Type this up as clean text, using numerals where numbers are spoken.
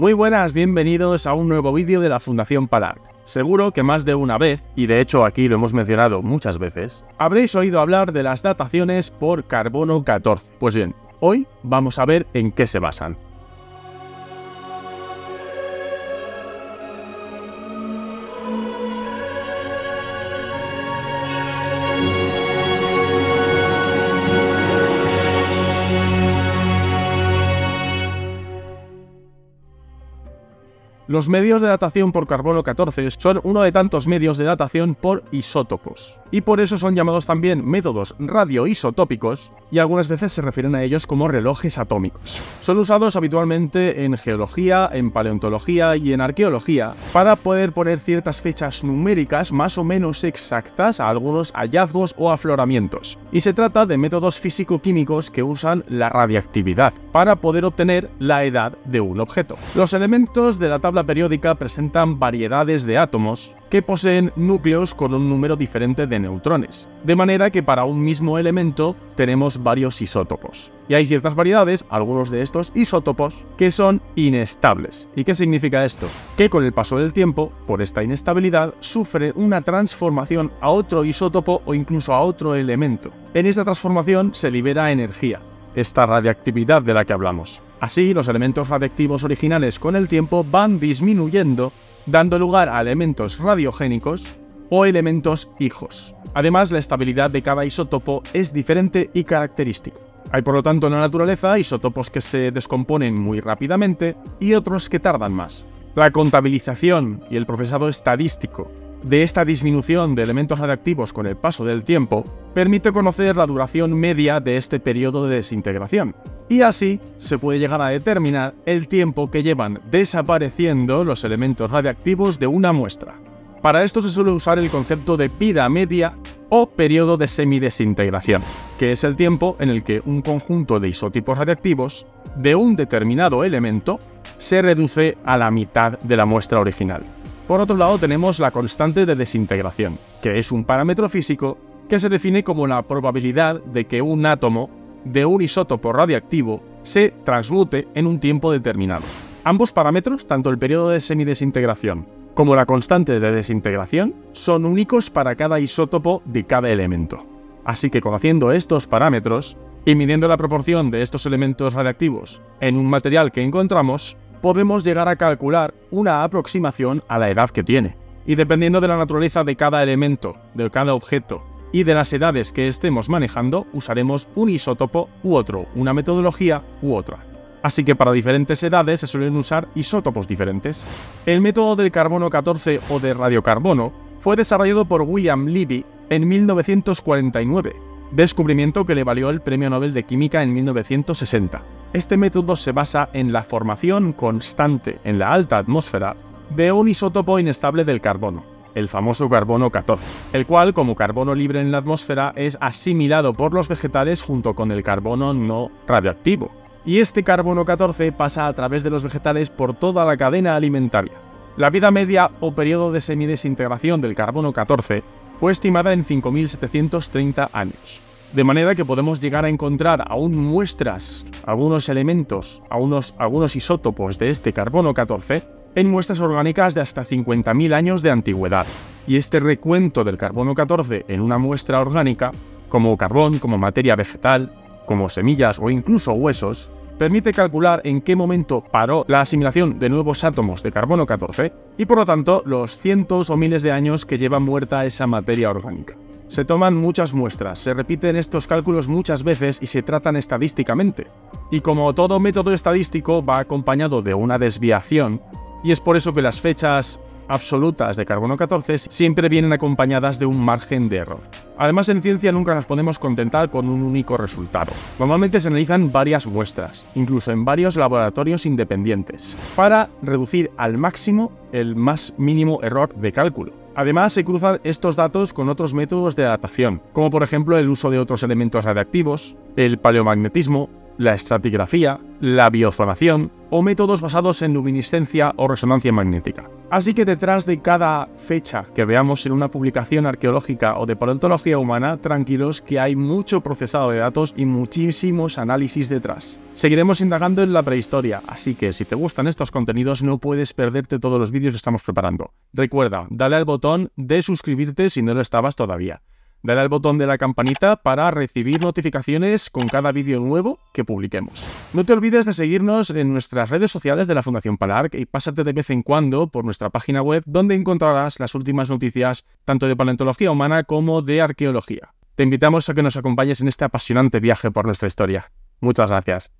Muy buenas, bienvenidos a un nuevo vídeo de la Fundación Palarq. Seguro que más de una vez, y de hecho aquí lo hemos mencionado muchas veces, habréis oído hablar de las dataciones por carbono 14. Pues bien, hoy vamos a ver en qué se basan. Los medios de datación por carbono 14 son uno de tantos medios de datación por isótopos, y por eso son llamados también métodos radioisotópicos, y algunas veces se refieren a ellos como relojes atómicos. Son usados habitualmente en geología, en paleontología y en arqueología para poder poner ciertas fechas numéricas más o menos exactas a algunos hallazgos o afloramientos, y se trata de métodos físico-químicos que usan la radiactividad para poder obtener la edad de un objeto. Los elementos de la tabla periódica presentan variedades de átomos que poseen núcleos con un número diferente de neutrones, de manera que para un mismo elemento tenemos varios isótopos. Y hay ciertas variedades, algunos de estos isótopos, que son inestables. ¿Y qué significa esto? Que con el paso del tiempo, por esta inestabilidad, sufre una transformación a otro isótopo o incluso a otro elemento. En esta transformación se libera energía, esta radiactividad de la que hablamos. Así, los elementos radiactivos originales con el tiempo van disminuyendo, dando lugar a elementos radiogénicos o elementos hijos. Además, la estabilidad de cada isótopo es diferente y característica. Hay, por lo tanto, en la naturaleza isótopos que se descomponen muy rápidamente y otros que tardan más. La contabilización y el procesado estadístico de esta disminución de elementos radiactivos con el paso del tiempo permite conocer la duración media de este periodo de desintegración, y así se puede llegar a determinar el tiempo que llevan desapareciendo los elementos radiactivos de una muestra. Para esto se suele usar el concepto de vida media o periodo de semidesintegración, que es el tiempo en el que un conjunto de isótopos radiactivos de un determinado elemento se reduce a la mitad de la muestra original. Por otro lado, tenemos la constante de desintegración, que es un parámetro físico que se define como la probabilidad de que un átomo de un isótopo radiactivo se transmute en un tiempo determinado. Ambos parámetros, tanto el periodo de semidesintegración como la constante de desintegración, son únicos para cada isótopo de cada elemento. Así que conociendo estos parámetros y midiendo la proporción de estos elementos radiactivos en un material que encontramos, podemos llegar a calcular una aproximación a la edad que tiene. Y dependiendo de la naturaleza de cada elemento, de cada objeto y de las edades que estemos manejando, usaremos un isótopo u otro, una metodología u otra. Así que para diferentes edades se suelen usar isótopos diferentes. El método del carbono 14 o de radiocarbono fue desarrollado por William Libby en 1949, descubrimiento que le valió el Premio Nobel de Química en 1960. Este método se basa en la formación constante en la alta atmósfera de un isótopo inestable del carbono, el famoso carbono 14, el cual, como carbono libre en la atmósfera, es asimilado por los vegetales junto con el carbono no radioactivo. Y este carbono 14 pasa a través de los vegetales por toda la cadena alimentaria. La vida media o periodo de semidesintegración del carbono 14 fue estimada en 5.730 años. De manera que podemos llegar a encontrar aún muestras, algunos elementos, algunos isótopos de este carbono 14 en muestras orgánicas de hasta 50.000 años de antigüedad. Y este recuento del carbono 14 en una muestra orgánica, como carbón, como materia vegetal, como semillas o incluso huesos, permite calcular en qué momento paró la asimilación de nuevos átomos de carbono 14 y por lo tanto los cientos o miles de años que lleva muerta esa materia orgánica. Se toman muchas muestras, se repiten estos cálculos muchas veces y se tratan estadísticamente. Y como todo método estadístico va acompañado de una desviación, y es por eso que las fechas absolutas de carbono 14 siempre vienen acompañadas de un margen de error. Además, en ciencia nunca nos podemos contentar con un único resultado. Normalmente se analizan varias muestras, incluso en varios laboratorios independientes, para reducir al máximo el más mínimo error de cálculo. Además, se cruzan estos datos con otros métodos de datación, como por ejemplo el uso de otros elementos radiactivos, el paleomagnetismo la estratigrafía, la biozonación o métodos basados en luminiscencia o resonancia magnética. Así que detrás de cada fecha que veamos en una publicación arqueológica o de paleontología humana, tranquilos que hay mucho procesado de datos y muchísimos análisis detrás. Seguiremos indagando en la prehistoria, así que si te gustan estos contenidos no puedes perderte todos los vídeos que estamos preparando. Recuerda, dale al botón de suscribirte si no lo estabas todavía. Dale al botón de la campanita para recibir notificaciones con cada vídeo nuevo que publiquemos. No te olvides de seguirnos en nuestras redes sociales de la Fundación Palarq y pásate de vez en cuando por nuestra página web donde encontrarás las últimas noticias tanto de paleontología humana como de arqueología. Te invitamos a que nos acompañes en este apasionante viaje por nuestra historia. Muchas gracias.